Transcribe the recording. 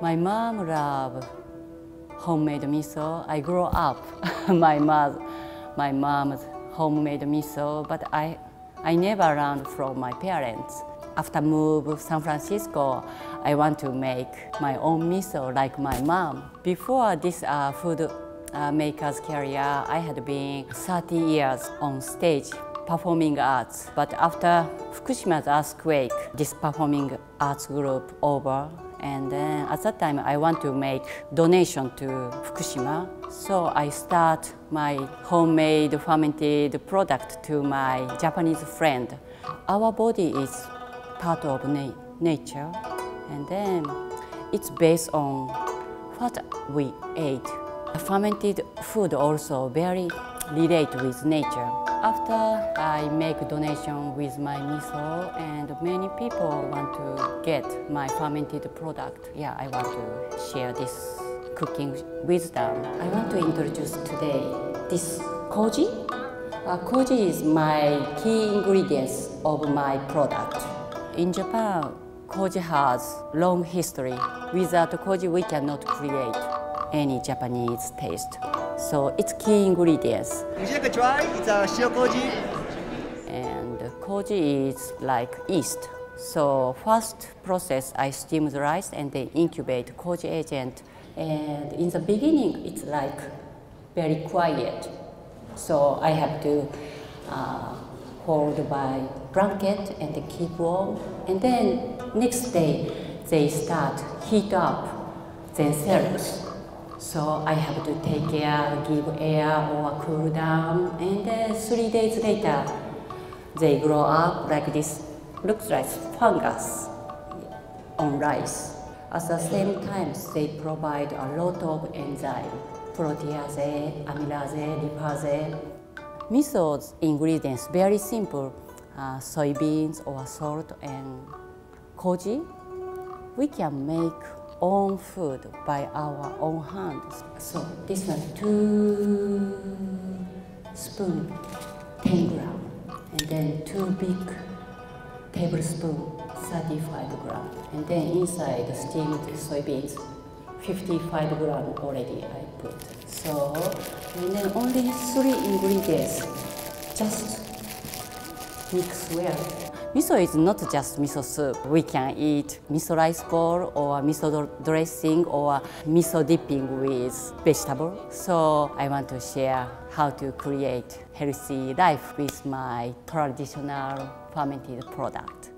My mom loved homemade miso. I grew up my mom's homemade miso, but I never learned from my parents. After move to San Francisco, I want to make my own miso like my mom. Before this food maker's career, I had been 30 years on stage performing arts. But after Fukushima's earthquake, this performing arts group over. And then at that time, I want to make donation to Fukushima. So I start my homemade fermented product to my Japanese friend. Our body is part of nature. And then it's based on what we ate. Fermented food also very relate with nature. After I make donation with my miso, and many people want to get my fermented product. Yeah, I want to share this cooking wisdom. I want to introduce today this koji. Koji is my key ingredients of my product. In Japan, koji has long history. Without koji, we cannot create any Japanese taste. So it's key ingredients. Would you like to try? It's a shiokoji. And koji is like yeast. So first process, I steam the rice and then incubate koji agent. And in the beginning, it's like very quiet. So I have to hold by blanket and keep warm. And then next day, they start heat up themselves. So I have to take care, give air or cool down, and 3 days later they grow up like this. Looks like fungus on rice. At the same time, they provide a lot of enzyme, protease, amylase, lipase. Miso's ingredients very simple: soybeans or salt and koji. We can make own food by our own hands. So this one, 2 spoons, 10 grams, and then 2 big tablespoons, 35 grams. And then inside the steamed soybeans, 55 grams already I put. So, and then only 3 ingredients, just mix well. Miso is not just miso soup. We can eat miso rice bowl or miso dressing or miso dipping with vegetable. So I want to share how to create healthy life with my traditional fermented product.